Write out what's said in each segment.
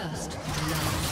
First love.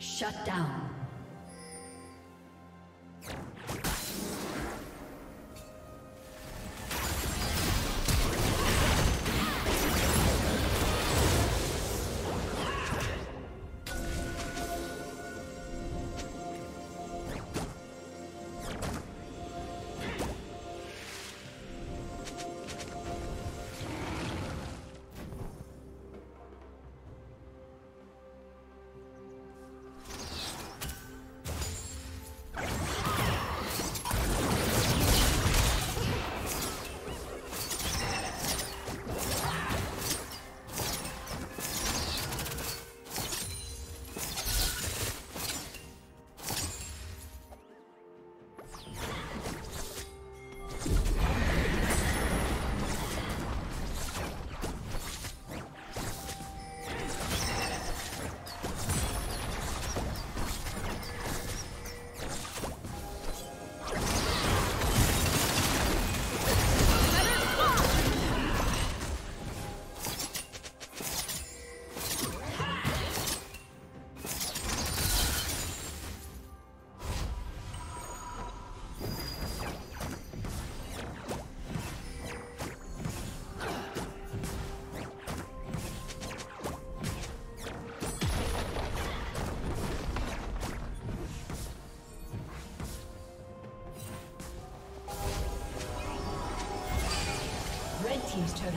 Shut down. Team's turret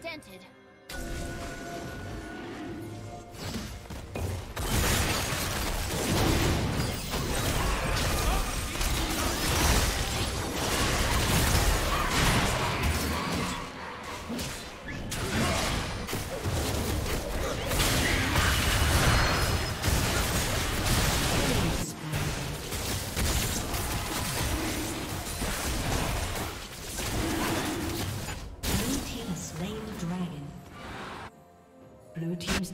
Dented.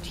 Blue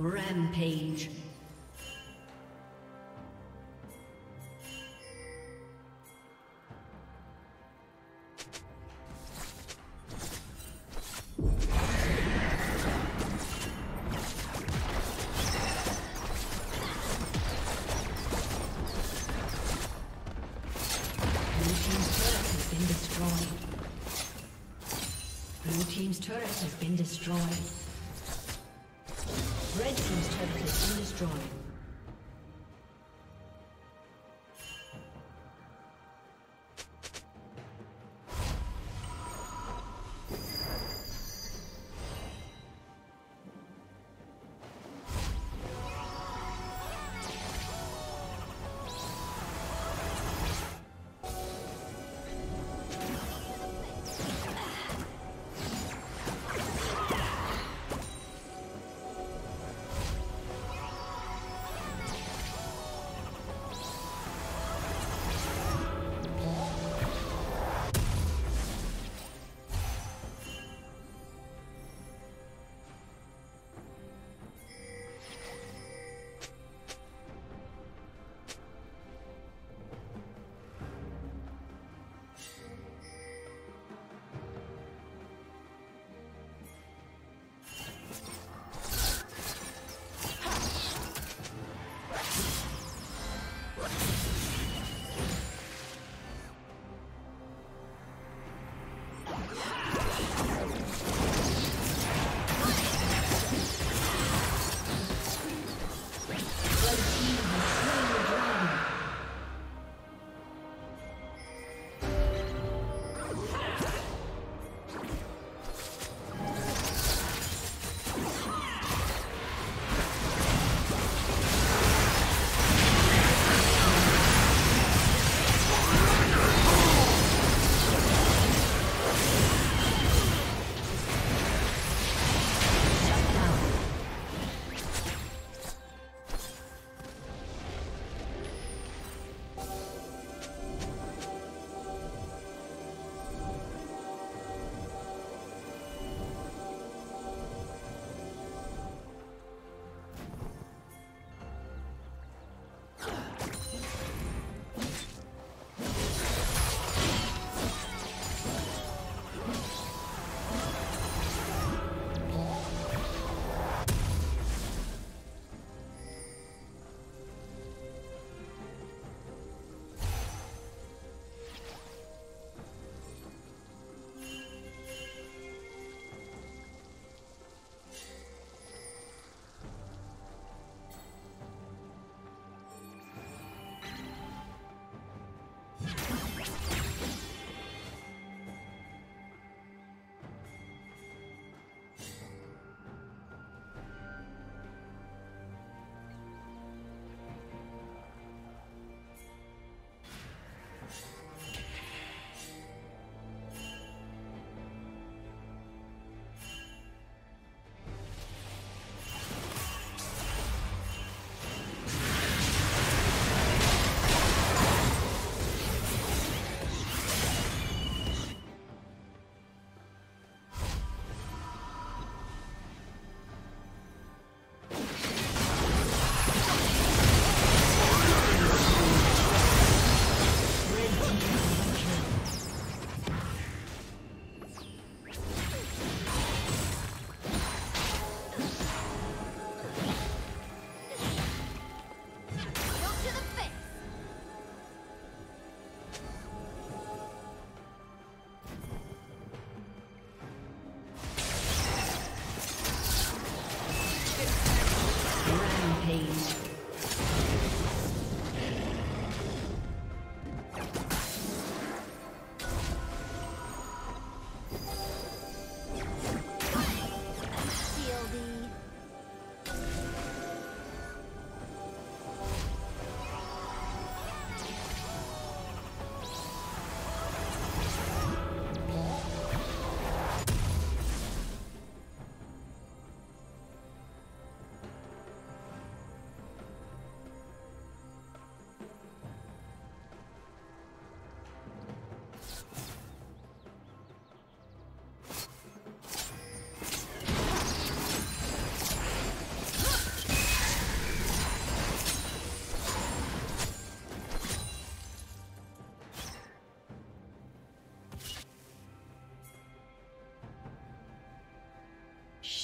Rampage. Blue team's turret has been destroyed. Red team's turret has been destroyed.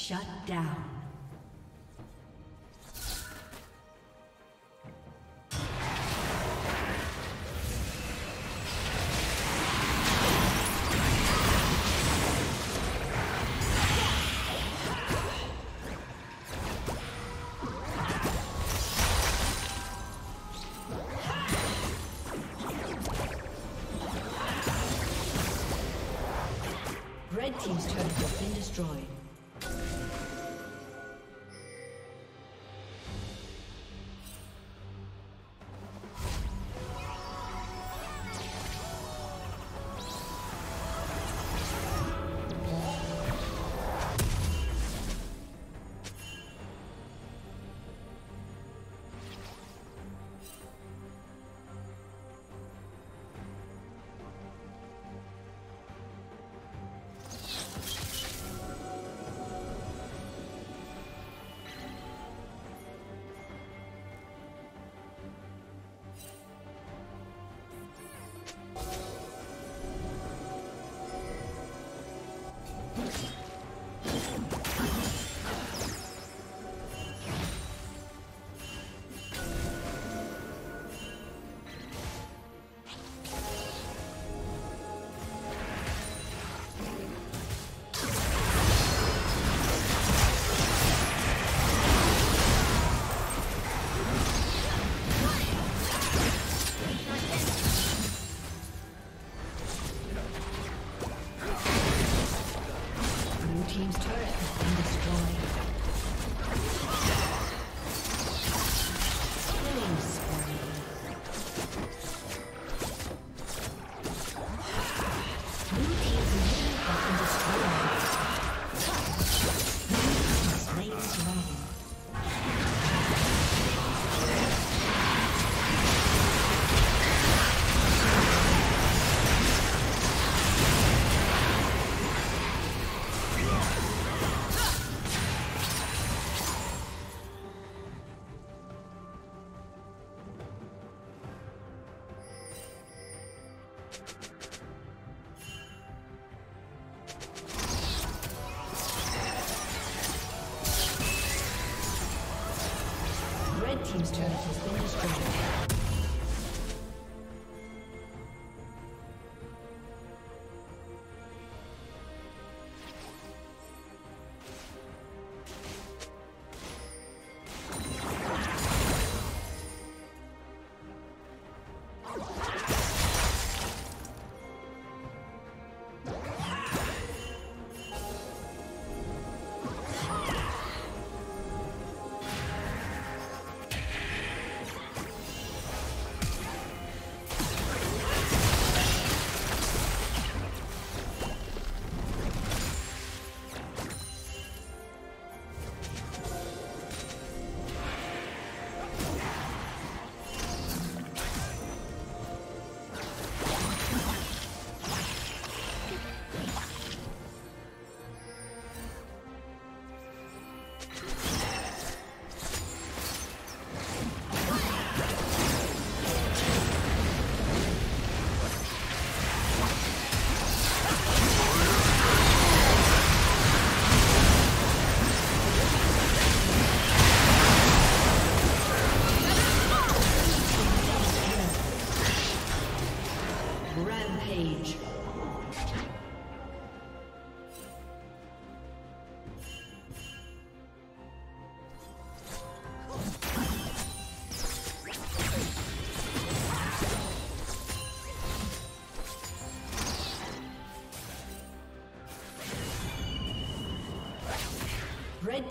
Shut down. Red team's turret has been destroyed. Team's turret has been destroyed. Rampage. Red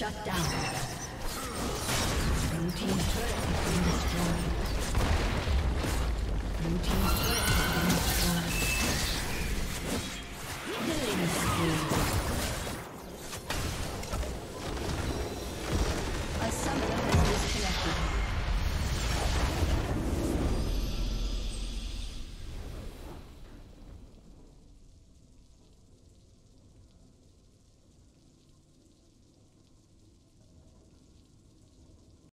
Shut down. Blue team's turret has been destroyed. Blue team's turret has been destroyed. Killing spree.